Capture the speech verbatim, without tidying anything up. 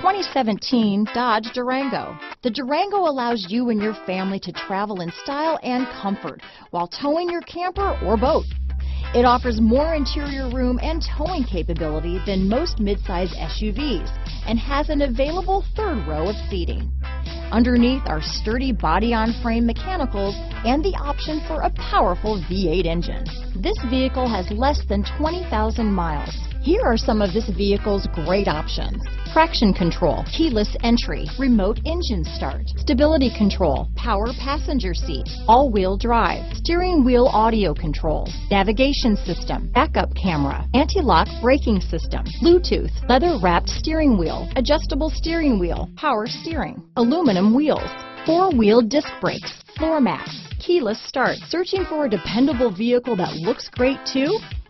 twenty seventeen Dodge Durango. The Durango allows you and your family to travel in style and comfort while towing your camper or boat. It offers more interior room and towing capability than most midsize S U Vs and has an available third row of seating. Underneath are sturdy body-on-frame mechanicals and the option for a powerful V eight engine. This vehicle has less than twenty thousand miles. Here are some of this vehicle's great options: traction control, keyless entry, remote engine start, stability control, power passenger seat, all-wheel drive, steering wheel audio controls, navigation system, backup camera, anti-lock braking system, Bluetooth, leather-wrapped steering wheel, adjustable steering wheel, power steering, aluminum wheels, four-wheel disc brakes, floor mats, keyless start. Searching for a dependable vehicle that looks great too?